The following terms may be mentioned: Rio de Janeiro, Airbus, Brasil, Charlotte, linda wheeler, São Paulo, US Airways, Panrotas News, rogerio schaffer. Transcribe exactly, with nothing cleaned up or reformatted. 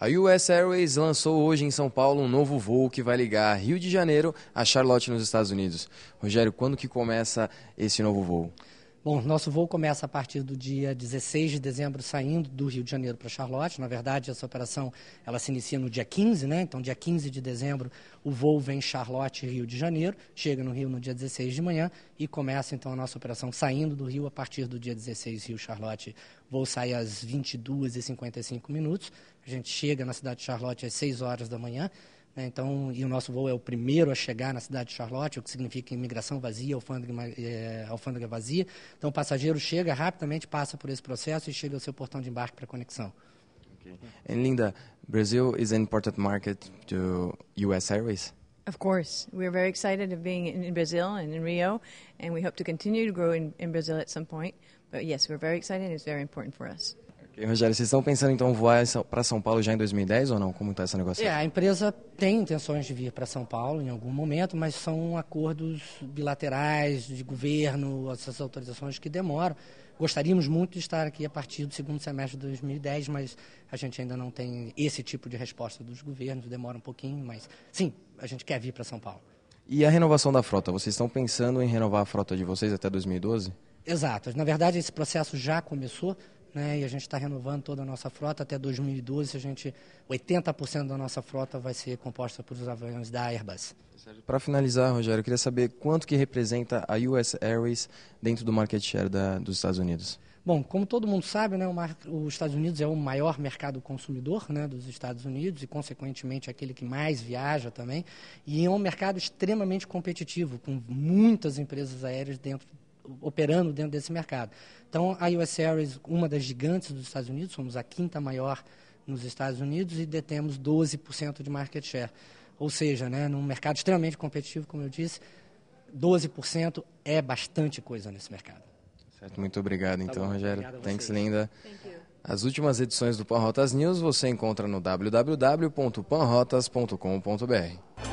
A U S Airways lançou hoje em São Paulo um novo voo que vai ligar Rio de Janeiro a Charlotte, nos Estados Unidos. Rogério, quando que começa esse novo voo? Bom, nosso voo começa a partir do dia dezesseis de dezembro, saindo do Rio de Janeiro para Charlotte. Na verdade, essa operação ela se inicia no dia quinze, né? Então, dia quinze de dezembro, o voo vem Charlotte, Rio de Janeiro, chega no Rio no dia dezesseis de manhã e começa, então, a nossa operação saindo do Rio a partir do dia dezesseis, Rio Charlotte. O voo sai às vinte e duas e cinquenta e cinco minutos, a gente chega na cidade de Charlotte às seis horas da manhã. Então, e o nosso voo é o primeiro a chegar na cidade de Charlotte, o que significa imigração vazia, alfândega, é, alfândega vazia. Então, o passageiro chega rapidamente, passa por esse processo e chega ao seu portão de embarque para conexão. Okay. And Linda, Brazil is an important market to U S Airways. Of course, we are very excited of being in Brazil and in Rio, and we hope to continue to grow in, in Brazil at some point. But yes, we're very excited and it's very important for us. Rogério, vocês estão pensando então voar para São Paulo já em dois mil e dez ou não? Como está essa negociação? É, a empresa tem intenções de vir para São Paulo em algum momento, mas são acordos bilaterais de governo, essas autorizações que demoram. Gostaríamos muito de estar aqui a partir do segundo semestre de dois mil e dez, mas a gente ainda não tem esse tipo de resposta dos governos, demora um pouquinho, mas sim, a gente quer vir para São Paulo. E a renovação da frota? Vocês estão pensando em renovar a frota de vocês até dois mil e doze? Exato. Na verdade, esse processo já começou. Né, e a gente está renovando toda a nossa frota. Até dois mil e doze, a gente, oitenta por cento da nossa frota vai ser composta por os aviões da Airbus. Para finalizar, Rogério, eu queria saber quanto que representa a U S Airways dentro do market share da, dos Estados Unidos. Bom, como todo mundo sabe, né, o mar, os Estados Unidos é o maior mercado consumidor, né, dos Estados Unidos e, consequentemente, aquele que mais viaja também. E é um mercado extremamente competitivo, com muitas empresas aéreas dentro operando dentro desse mercado. Então, a U S Airways, uma das gigantes dos Estados Unidos, somos a quinta maior nos Estados Unidos e detemos doze por cento de market share. Ou seja, né, num mercado extremamente competitivo, como eu disse, doze por cento é bastante coisa nesse mercado. Certo, muito obrigado, então, tá bom, Rogério. Obrigado a vocês. Thanks, Linda. Thank you. As últimas edições do Panrotas News você encontra no w w w ponto panrotas ponto com ponto b r.